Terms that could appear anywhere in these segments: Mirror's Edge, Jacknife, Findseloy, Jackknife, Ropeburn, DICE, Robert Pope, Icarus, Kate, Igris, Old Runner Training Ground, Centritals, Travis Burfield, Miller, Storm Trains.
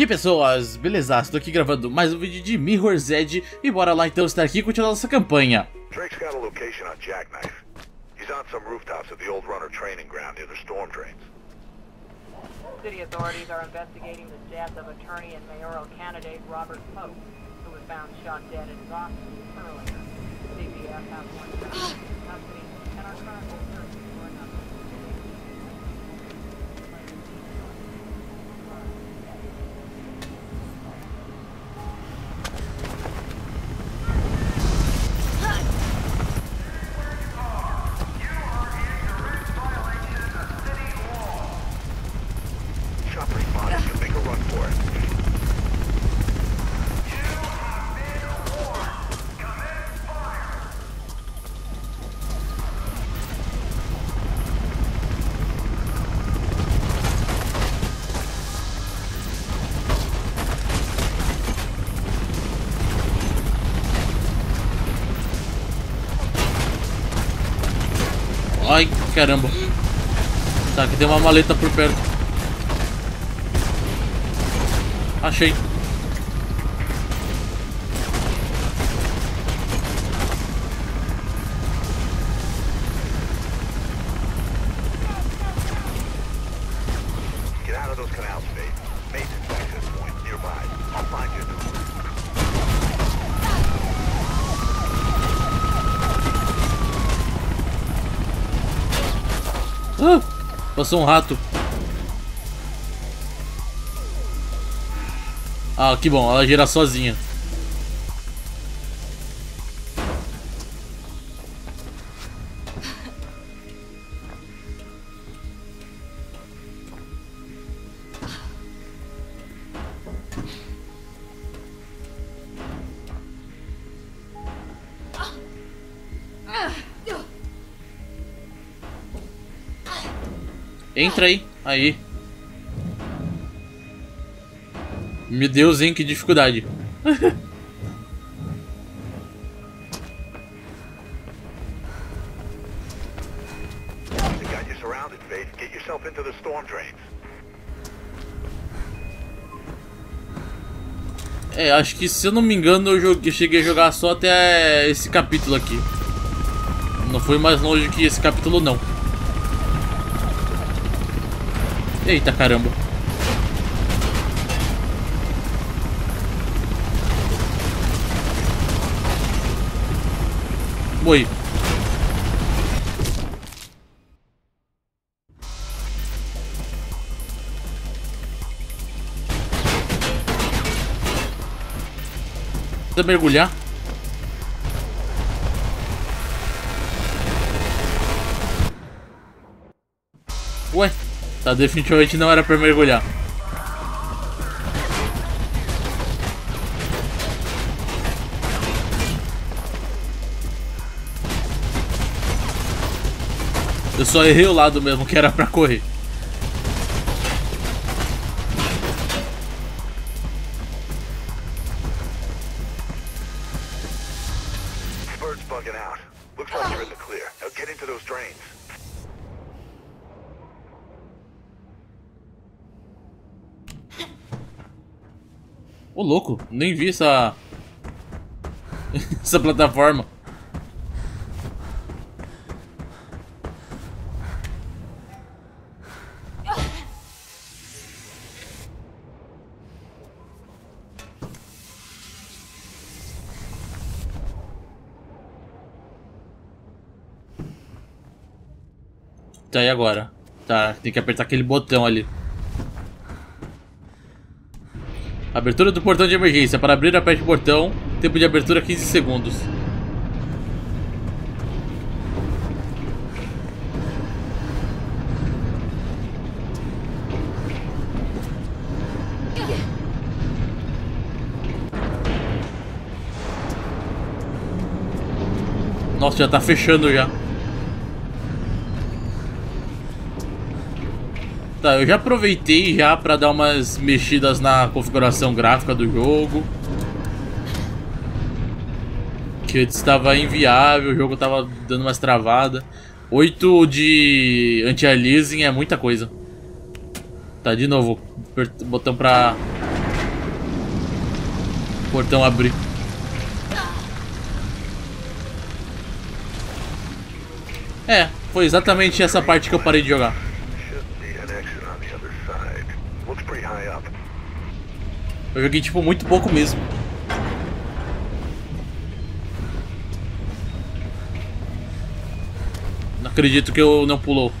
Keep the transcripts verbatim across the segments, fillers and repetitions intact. E aí pessoas, beleza? Estou aqui gravando mais um vídeo de Mirror's Edge e bora lá então estar aqui e continuar nossa campanha. Drake's got a location on Jackknife. He's on some rooftops of the Old Runner Training Ground near the Storm Trains. City authorities are investigating the death of attorney and mayoral candidate Robert Pope, who was found shot dead in his office earlier. C B S has one company and our current search for another. Ai, caramba. Tá, que tem uma maleta por perto. Achei. Uh, passou um rato. Ah, que bom, ela gira sozinha. Entra aí, aí. Meu Deus, hein, que dificuldade. É, acho que se eu não me engano eu, joguei, eu cheguei a jogar só até esse capítulo aqui. Não fui mais longe que esse capítulo não. Eita caramba. Morri. Precisa mergulhar. Ué. Tá, definitivamente não era pra mergulhar. Eu só errei o lado mesmo, que era pra correr. Ô, louco, nem vi essa essa plataforma. Tá, e agora? Tá, tem que apertar aquele botão ali. Abertura do portão de emergência. Para abrir, aperte o botão. Tempo de abertura quinze segundos. Nossa, já tá fechando já. Tá, eu já aproveitei já pra dar umas mexidas na configuração gráfica do jogo. Que antes estava inviável, o jogo tava dando umas travadas. oito de anti-aliasing é muita coisa. Tá, de novo, botão pra O portão abriu. É, foi exatamente essa parte que eu parei de jogar. Eu joguei tipo muito pouco mesmo. Não acredito que eu não pulou.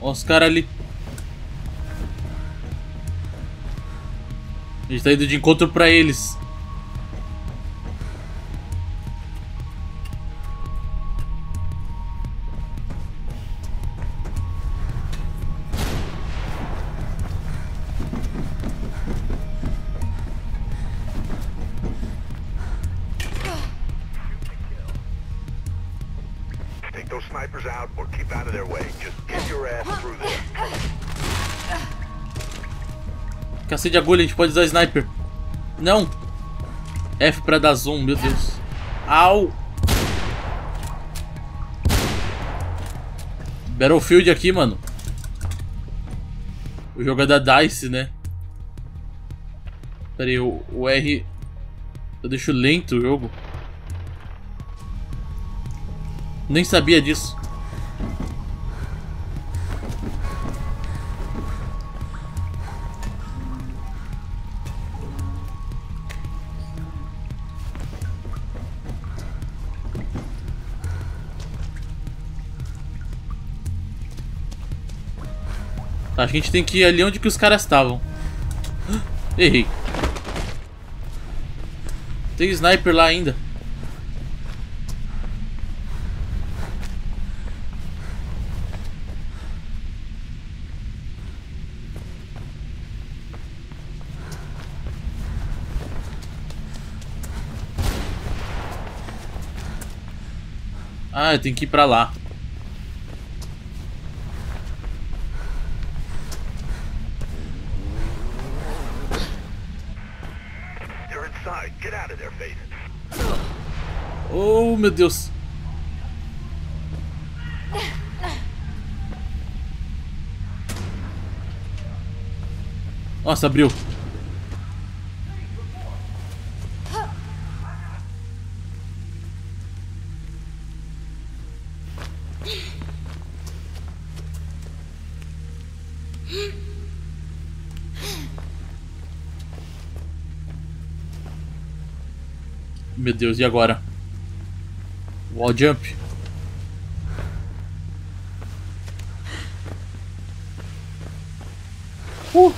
Os caras ali. A gente tá indo de encontro pra eles. Cacete de agulha, a gente pode usar sniper. Não. F pra dar zoom, meu Deus. Au. Battlefield aqui, mano. O jogo é da DICE, né? Pera aí, o, o R... Eu deixo lento o jogo. Nem sabia disso. Tá, a gente tem que ir ali onde que os caras estavam. Errei. Tem sniper lá ainda. Ah, eu tenho que ir pra lá. Oh, meu Deus. Nossa, abriu. Meu Deus, e agora? Wall jump. Uh.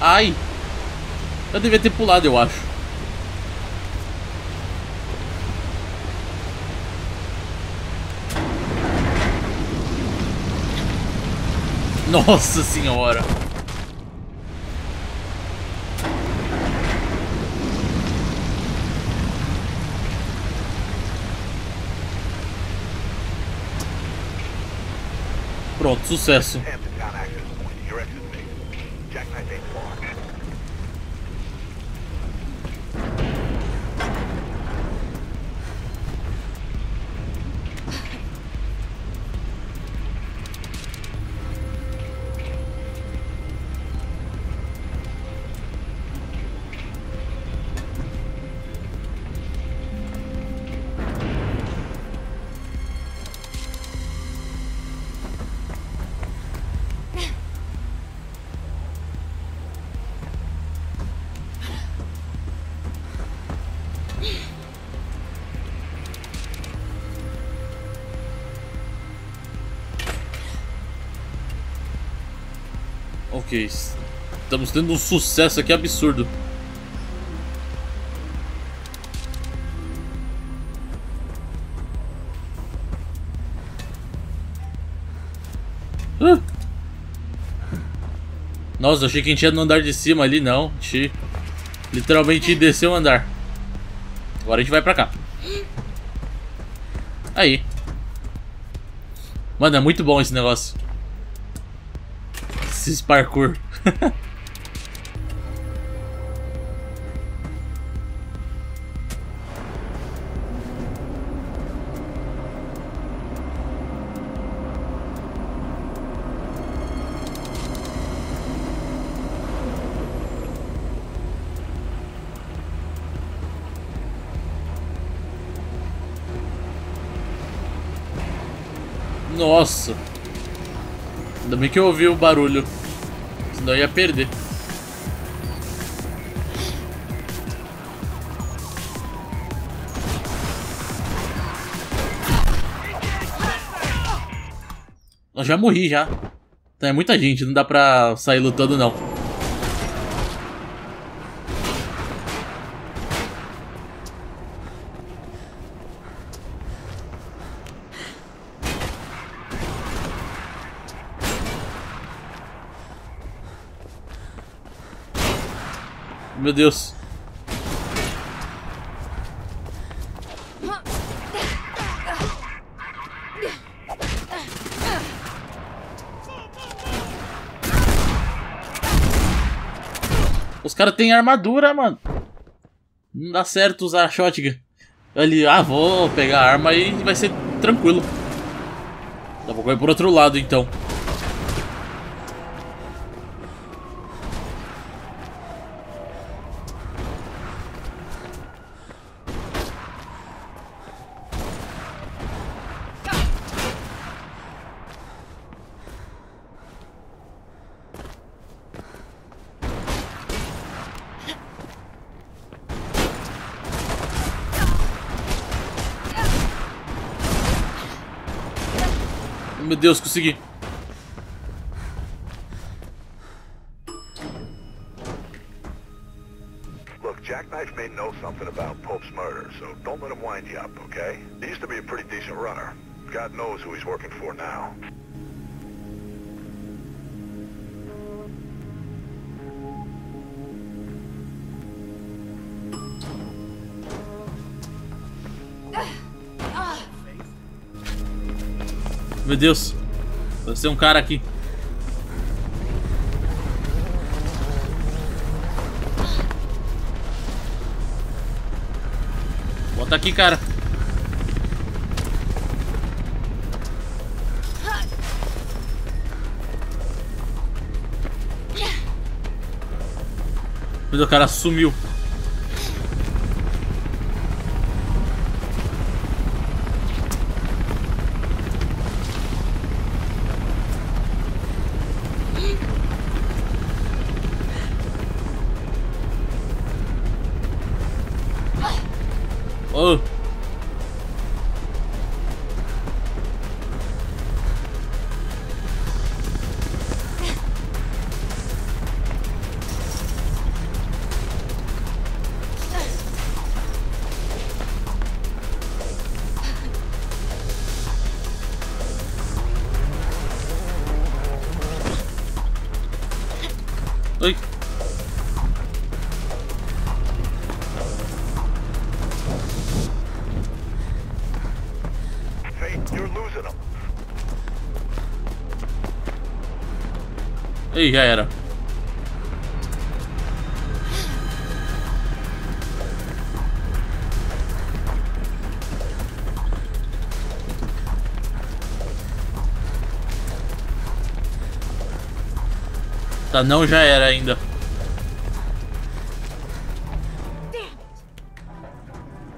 Ai. Eu devia ter pulado, eu acho. Nossa senhora. Pronto, sucesso. Ok, estamos tendo um sucesso aqui absurdo. Ah. Nossa, achei que a gente ia no andar de cima ali, não. A gente literalmente desceu o andar. Agora a gente vai pra cá. Aí. Mano, é muito bom esse negócio. Esse parkour. Nossa. Ainda bem que eu ouvi o barulho. Senão eu ia perder. Eu já morri já. Então é muita gente, não dá pra sair lutando não. Meu Deus. Os caras têm armadura, mano. Não dá certo usar a shotgun. Ali, ah, vou pegar a arma e vai ser tranquilo. Dá pra correr por outro lado, então. Meu Deus, consegui. Look, Jackknife may know something about Pope's murder, so don't let him wind you up, okay? He used to be a pretty decent runner. God knows who he's working for now. Meu Deus, deve ser um cara aqui. Bota aqui, cara. Meu Deus, o cara sumiu. Oh. Oi. Aí, já era. Tá, não, já era ainda.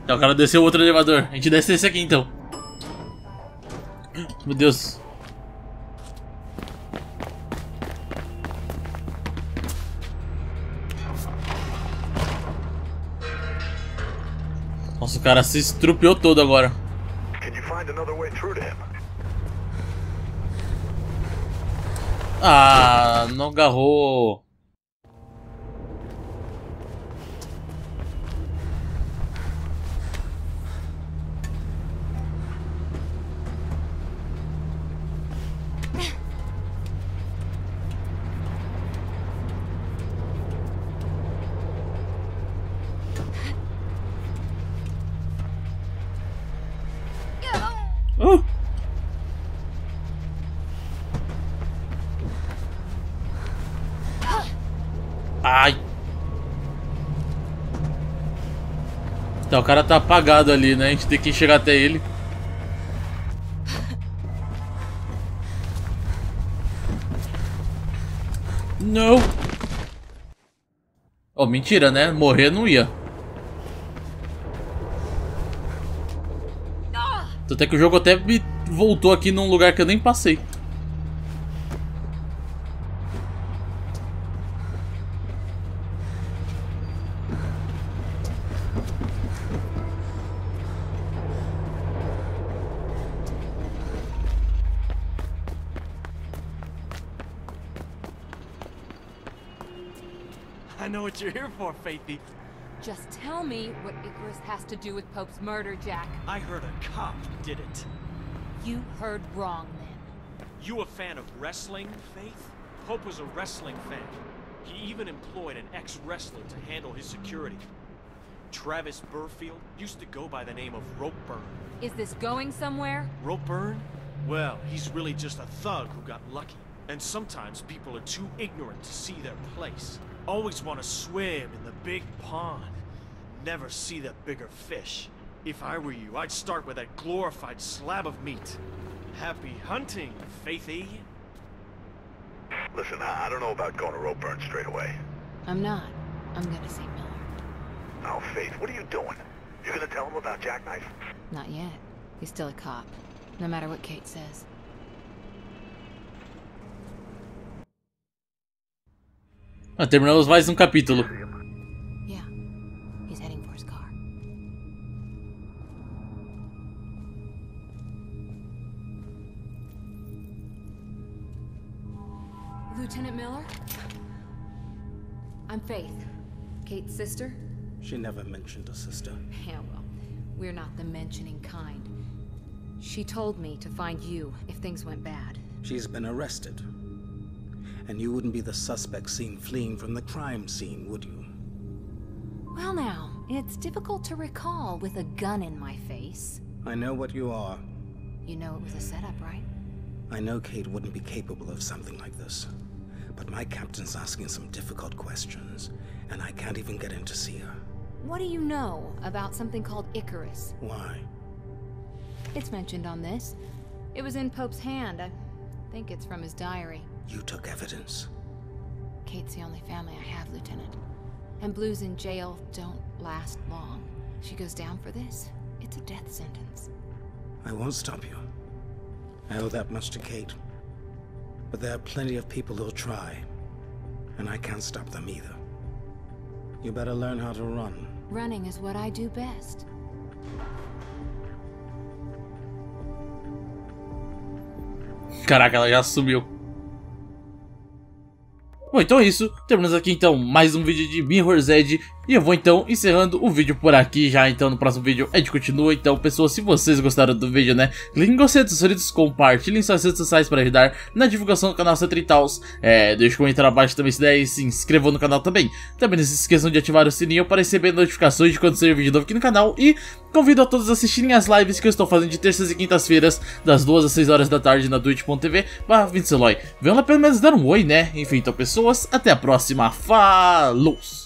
Tá, o cara desceu outro elevador. A gente desce esse aqui, então. Meu Deus. Nossa, o cara se estrupiou todo agora. Ah, não agarrou. Oh. Ai. Tá, o cara tá apagado ali, né? A gente tem que chegar até ele. Não. Oh, mentira, né? Morrer não ia. Até que o jogo até me voltou aqui num lugar que eu nem passei. I know what you're here for, Faithy. Just tell me what Igris has to do with Pope's murder, Jack. I heard a cop did it. You heard wrong, then. You a fan of wrestling, Faith? Pope was a wrestling fan. He even employed an ex-wrestler to handle his security. Travis Burfield used to go by the name of Ropeburn. Is this going somewhere? Ropeburn? Well, he's really just a thug who got lucky. And sometimes people are too ignorant to see their place. Always want to swim in the big pond. Never see the bigger fish. If I were you, I'd start with that glorified slab of meat. Happy hunting, Faithy. Listen, I don't know about going to Ropeburn straight away. I'm not. I'm gonna see Miller. Oh, Faith, what are you doing? You're gonna tell him about Jackknife? Not yet. He's still a cop. No matter what Kate says. Ah, terminamos mais um capítulo. Yeah. He's heading for his car. Lieutenant Miller? I'm Faith. Kate's sister? She never mentioned a sister. Yeah, well, we're not the mentioning kind. She told me to find you if things went bad. She's been arrested. And you wouldn't be the suspect seen fleeing from the crime scene, would you? Well now, it's difficult to recall with a gun in my face. I know what you are. You know it was a setup, right? I know Kate wouldn't be capable of something like this. But my captain's asking some difficult questions, and I can't even get in to see her. What do you know about something called Icarus? Why? It's mentioned on this. It was in Pope's hand. I think it's from his diary. You took evidence. Kate's the only family I have, Lieutenant. And blues in jail don't last long. She goes down for this, it's a death sentence. I won't stop you. I owe that much to Kate. But there are plenty of people who'll try. And I can't stop them either. You better learn how to run. Running is what I do best. Caraca, ela já sumiu. Bom, então é isso, terminamos aqui então mais um vídeo de Mirror's Edge. E eu vou então encerrando o vídeo por aqui já, então no próximo vídeo a gente continua. Então pessoal, se vocês gostaram do vídeo, né, clique em gostei dos inscritos, compartilhem suas redes sociais para ajudar na divulgação do canal Centritals. É, deixe um comentário abaixo também se der e se inscrevam no canal também. Também não se esqueçam de ativar o sininho para receber notificações de quando sair vídeo novo aqui no canal. E convido a todos a assistirem as lives que eu estou fazendo de terças e quintas-feiras, das duas às seis horas da tarde na twitch ponto tv barra Findseloy. Venham lá pelo menos dar um oi, né? Enfim, então pessoal, até a próxima, falou!